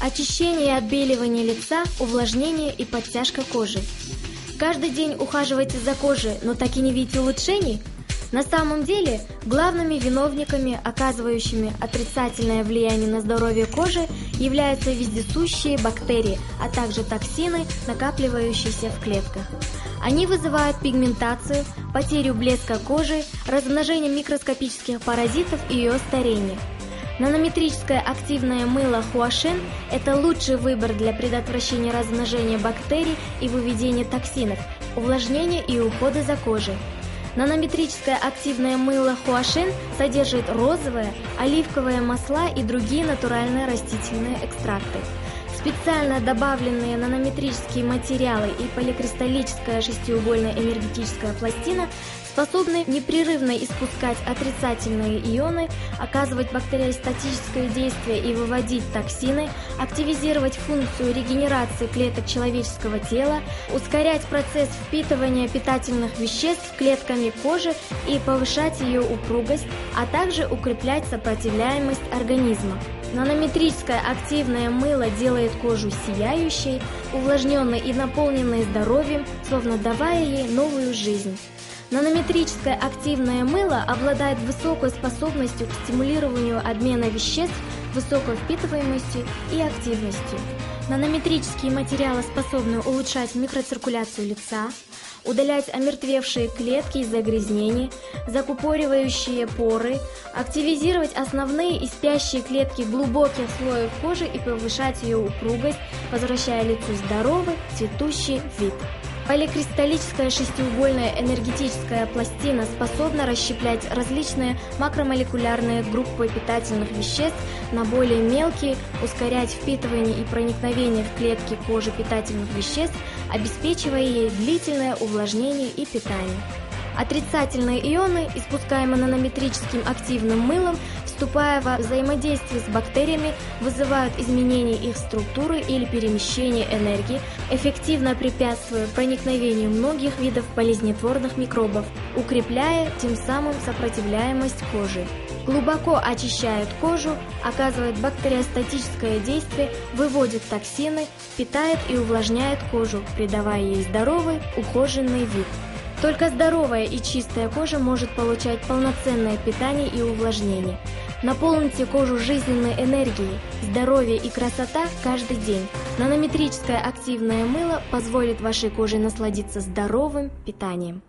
очищение и отбеливание лица, увлажнение и подтяжка кожи. Каждый день ухаживаете за кожей, но так и не видите улучшений? На самом деле, главными виновниками, оказывающими отрицательное влияние на здоровье кожи, являются вездесущие бактерии, а также токсины, накапливающиеся в клетках. Они вызывают пигментацию, потерю блеска кожи, размножение микроскопических паразитов и ее старение. Нанометрическое активное мыло HuaShen – это лучший выбор для предотвращения размножения бактерий и выведения токсинов, увлажнения и ухода за кожей. Нанометрическое активное мыло HuaShen содержит розовое, оливковое масла и другие натуральные растительные экстракты. Специально добавленные нанометрические материалы и поликристаллическая шестиугольная энергетическая пластина способны непрерывно испускать отрицательные ионы, оказывать бактериостатическое действие и выводить токсины, активизировать функцию регенерации клеток человеческого тела, ускорять процесс впитывания питательных веществ клетками кожи и повышать ее упругость, а также укреплять сопротивляемость организма. Нанометрическое активное мыло делает кожу сияющей, увлажненной и наполненной здоровьем, словно давая ей новую жизнь. Нанометрическое активное мыло обладает высокой способностью к стимулированию обмена веществ, высокой впитываемостью и активностью. Нанометрические материалы способны улучшать микроциркуляцию лица, удалять омертвевшие клетки и загрязнений, закупоривающие поры, активизировать основные и спящие клетки глубоких слоев кожи и повышать ее упругость, возвращая лицу здоровый, цветущий вид. Поликристаллическая шестиугольная энергетическая пластина способна расщеплять различные макромолекулярные группы питательных веществ на более мелкие, ускорять впитывание и проникновение в клетки кожи питательных веществ, обеспечивая ей длительное увлажнение и питание. Отрицательные ионы, испускаемые нанометрическим активным мылом, вступая во взаимодействие с бактериями, вызывают изменение их структуры или перемещение энергии, эффективно препятствуя проникновению многих видов болезнетворных микробов, укрепляя тем самым сопротивляемость кожи. Глубоко очищают кожу, оказывают бактериостатическое действие, выводят токсины, питает и увлажняет кожу, придавая ей здоровый, ухоженный вид. Только здоровая и чистая кожа может получать полноценное питание и увлажнение. Наполните кожу жизненной энергией, здоровье и красота каждый день. Нанометрическое активное мыло позволит вашей коже насладиться здоровым питанием.